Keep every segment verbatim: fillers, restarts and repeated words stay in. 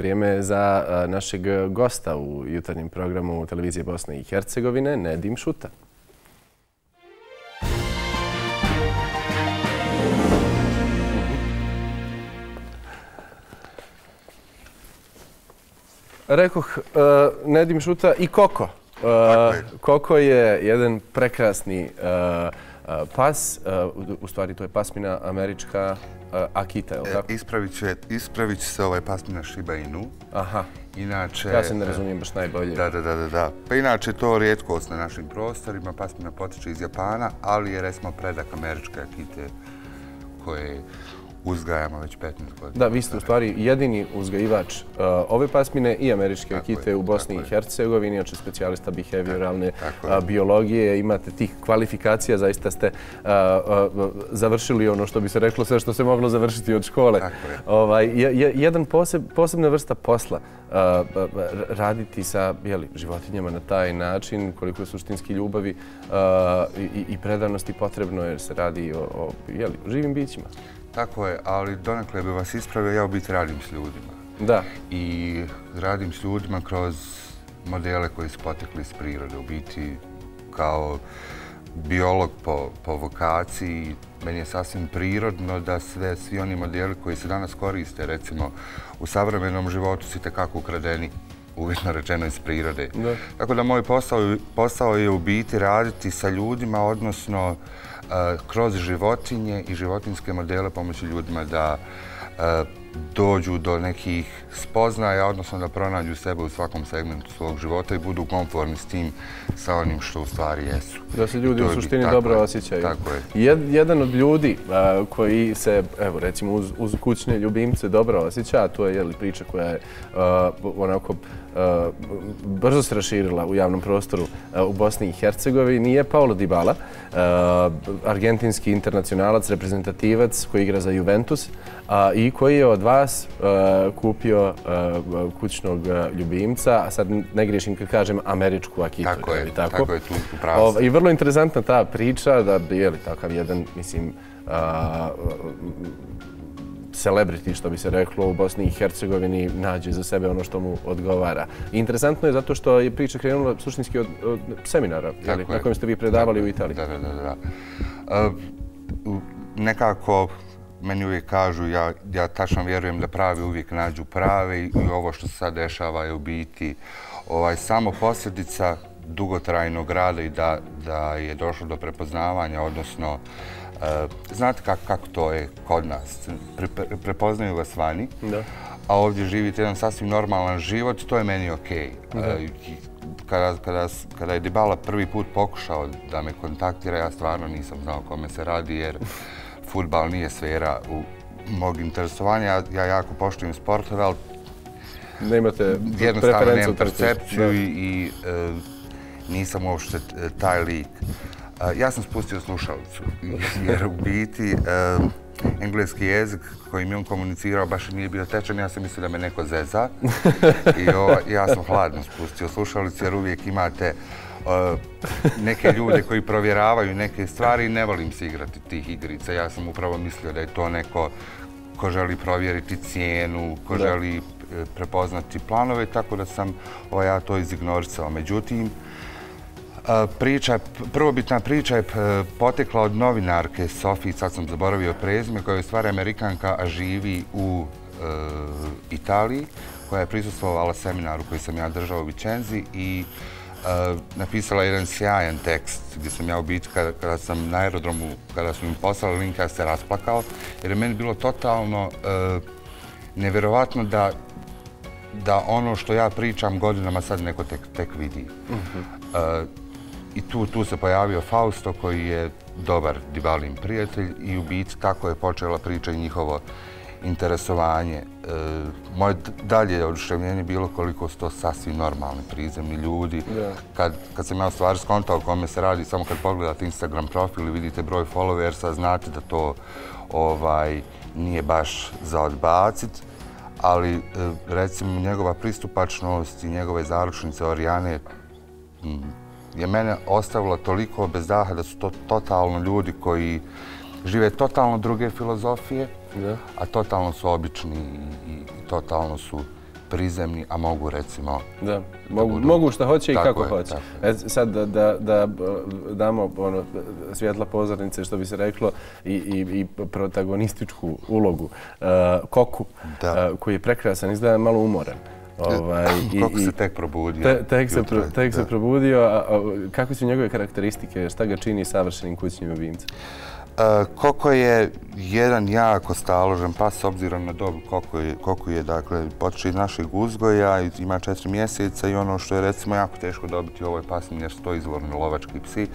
vrijeme za našeg gosta u jutarnjem programu Televizije Bosne i Hercegovine, Nedim Šuta. Rekoh, Nedim Šuta i Koko. Koko je jedan prekrasni pas. U stvari, to je pasmina američka akita, je li tako? Ispravit će se, ovaj pasmina Šiba Inu. Aha, ja se ne razumijem baš najbolje. Da, da, da, da. Pa inače, to je rijetkost na našim prostorima. Pasmina potiče iz Japana, ali je recimo predak američke akite koje uzgajamo već petnaest godina. Da, vi ste u stvari jedini uzgajivač ove pasmine i američke akite u Bosni i Hercegovini. Inače, specijalista behavioralne biologije. Imate tih kvalifikacija, zaista ste završili ono što bi se reklo, sve što se moglo završiti od škole. Jedan posebna vrsta posla, raditi sa životinjama na taj način, koliko je suštinski ljubavi i predanosti potrebno, jer se radi o živim bićima. Tako je, ali donekle bi vas ispravio, ja u biti radim s ljudima. Da. I radim s ljudima kroz modele koji su potekli iz prirode. U biti kao biolog po vokaciji, meni je sasvim prirodno da svi oni modeli koji se danas koriste, recimo u savremenom životu, su itekako ukradeni, uvjetno rečeno, iz prirode. Tako da moj posao je u biti raditi sa ljudima, odnosno kroz životinje i životinjske modele pomoći ljudima da dođu do nekih spoznaja, odnosno da pronađu sebe u svakom segmentu svog života i budu konformni s tim, sa onim što u stvari jesu. Da se ljudi u suštini dobro osjećaju. Tako je. Jedan od ljudi koji se, evo recimo, uz kućne ljubimce dobro osjeća, a to je priča koja je onako brzo se raširila u javnom prostoru u Bosni i Hercegovini, je Paulo Dybala, argentinski internacionalac, reprezentativac koji igra za Juventus i koji je od vas kupio kućnog ljubimca, a sad ne griješim kad kažem američku akitu. Tako je, tako je, tu upravo se. I vrlo interesantna ta priča da je takav jedan, mislim, celebrity, što bi se reklo, u Bosni i Hercegovini nađe za sebe ono što mu odgovara. Interesantno je zato što je priča krenula suštinski od seminara na kojem ste vi predavali u Italiji. Da, da, da. Nekako meni uvijek kažu, ja tačno vjerujem da pravi uvijek nađu prave i ovo što se sad dešava je u biti samo posljedica dugotrajnog rada i da je došlo do prepoznavanja, odnosno znate kako to je kod nas. Prepoznaju vas vani, a ovdje živite jedan sasvim normalan život, to je meni okej. Kada je Dybala prvi put pokušao da me kontaktira, ja stvarno nisam znao kome se radi, jer fudbal nije sfera u mog interesovanja. Ja jako poštujem sportove, ali jednostavno nemam percepciju i nisam uopšte taj lik. Ja sam spustio slušalicu, jer u biti engleski jezik koji mi on komunicirao baš nije bio tečan. Ja sam mislio da me neko zeza i ja sam hladno spustio slušalicu, jer uvijek imate neke ljude koji provjeravaju neke stvari i ne volim se igrati tih igrica. Ja sam upravo mislio da je to neko ko želi provjeriti cijenu, ko želi prepoznati planove, tako da sam ja to izignorisao. Međutim, prvobitna priča je potekla od novinarke Sofi, sad sam zaboravio prezime, koja je u stvari Amerikanka, a živi u Italiji, koja je prisustvovala seminaru koji sam ja držao u Vicenziji i napisala jedan sjajan tekst gdje sam ja u biti, kada sam na aerodromu, kada su mi poslali link, ja se rasplakao, jer je meni bilo totalno nevjerovatno da ono što ja pričam godinama sad neko tek vidi. I tu se pojavio Fausto, koji je dobar Dybalin prijatelj i u biti tako je počela priča i njihovo interesovanje. Moje dalje oduševljenje bilo koliko su to sasvim normalni, prizemni ljudi. Kad sam ja u stvari skontao o kome se radi, samo kad pogledate Instagram profil i vidite broj followersa, znate da to nije baš za odbacit. Ali recimo njegova pristupačnost i njegove zaručnice Orijane je mene ostavila toliko bez daha da su to totalno ljudi koji žive totalno druge filozofije, a totalno su obični i totalno su prizemni, a mogu recimo... Da, mogu šta hoće i kako hoće. Sad da damo svjetla pozornice, što bi se reklo, i protagonističku ulogu Koku, koji je prekrasan, izgleda malo umoran. Kako se tek probudio? Tek se probudio. Kako su njegove karakteristike? Šta ga čini savršenim kućnim ljubimcem? Koko je jedan jako staložen pas, s obzirom na dobu Koko je, dakle, počeo iz našeg uzgoja, ima četiri mjeseca i ono što je, recimo, jako teško dobiti u ovoj pasmini, jer su to izvorni lovački psi,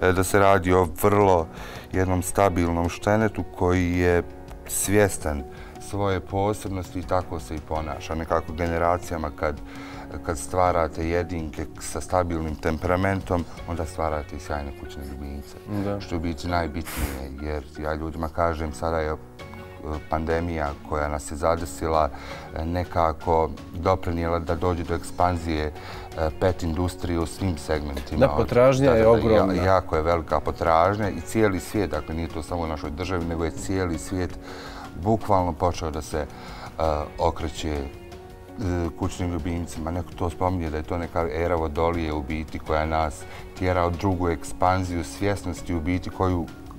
da se radi o vrlo jednom stabilnom štenetu koji je svjestan svoje posebnosti i tako se i ponaša. Nekako generacijama kad stvarate jedinke sa stabilnim temperamentom, onda stvarate i sjajne kućne ljubimce. Što je u biti najbitnije, jer ja ljudima kažem, sada je pandemija koja nas je zadesila nekako doprinijela da dođe do ekspanzije pet industrije u svim segmentima. Da, potražnja je ogromna. Jako je velika potražnja i cijeli svijet, dakle nije to samo u našoj državi, nego je cijeli svijet bukvalno počeo da se okreće kućnim ljubimcima. Neko to spominje da je to neka era vodolije u biti koja nas tjera u drugu ekspanziju svjesnosti u biti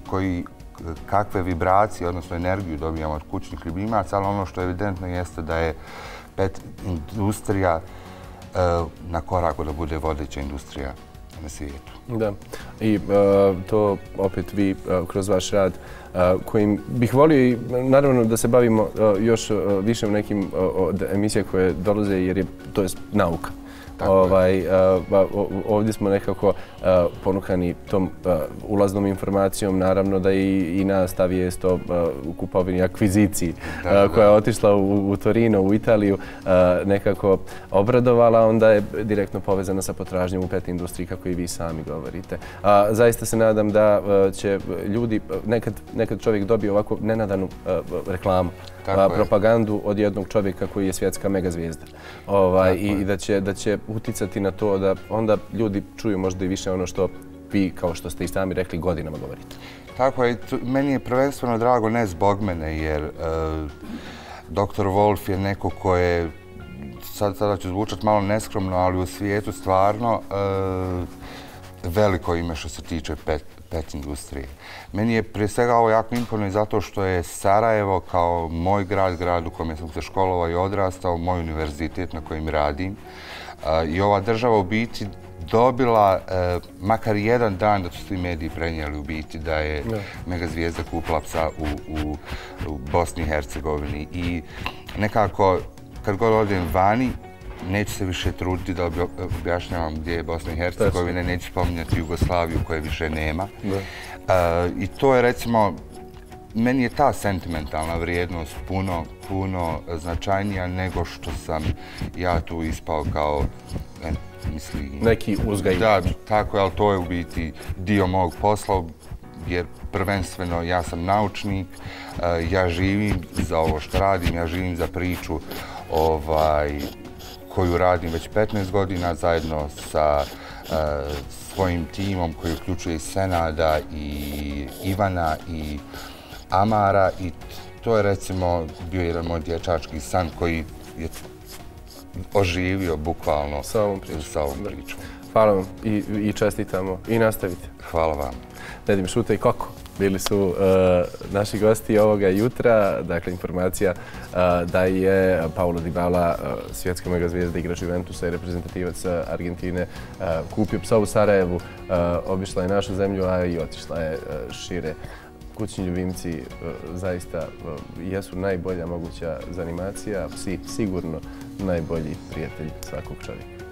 koji kakve vibracije, odnosno energiju dobijamo od kućnih ljubimaca, ali ono što je evidentno jeste da je pet industrija na koraku da bude vodeća industrija na svijetu. Da, i to opet vi kroz vaš rad kojim bih volio i naravno da se bavimo još više u nekim emisija koje dolaze jer je to nauka. Ovdje smo nekako ponukani tom ulaznom informacijom, naravno da i nas ta vijest o kupovini akviziciji koja je otišla u Torino, u Italiju, nekako obradovala, onda je direktno povezana sa potražnjom u pet industriji, kako i vi sami govorite. Zaista se nadam da će ljudi, nekad čovjek dobije ovako nenadanu reklamu, propagandu od jednog čovjeka koji je svjetska megazvijezda i da će uticati na to da onda ljudi čuju možda i više ono što vi, kao što ste i sami rekli, godinama govorite. Tako je, meni je prvenstveno drago, ne zbog mene, jer doktor Wolf je neko ko je, sada ću zvučati malo neskromno, ali u svijetu stvarno veliko ime što se tiče pet industrije. Meni je prije svega ovo jako imponuje zato što je Sarajevo kao moj grad, grad u kojem sam se školovao i odrastao, moj univerzitet na kojem radim. I ova država u biti dobila makar jedan dan da su svi mediji prenijeli u biti da je megazvijezda kupila psa u Bosni i Hercegovini. I nekako kad god odem vani, neću se više truditi da objašnjavam gdje je Bosna i Hercegovina, neću spominjati Jugoslaviju koje više nema. I to je, recimo, meni je ta sentimentalna vrijednost puno, puno značajnija nego što sam ja tu ispao kao, mislim... Neki uzgajnik. Da, tako je, ali to je u biti dio mog posla, jer prvenstveno ja sam naučnik, ja živim za ovo što radim, ja živim za priču, ovaj... koju radim već petnaest godina zajedno sa svojim timom koji uključuje Senada i Ivana i Amara i to je, recimo, bio jedan moj dječački san koji je oživio bukvalno sa ovom pričom. Hvala vam i čestitamo i nastavite. Hvala vam. Nedim Šuta i Koko bili su naši gosti ovoga jutra. Dakle, informacija da je Paulo Dybala, svjetska megazvijezda, igrač Juventusa i reprezentativac Argentine, kupio psa u Sarajevu, obišla je našu zemlju, a i otišla je šire. Kućni ljubimci zaista jesu najbolja moguća zanimacija, a psi sigurno najbolji prijatelj svakog čovjeka.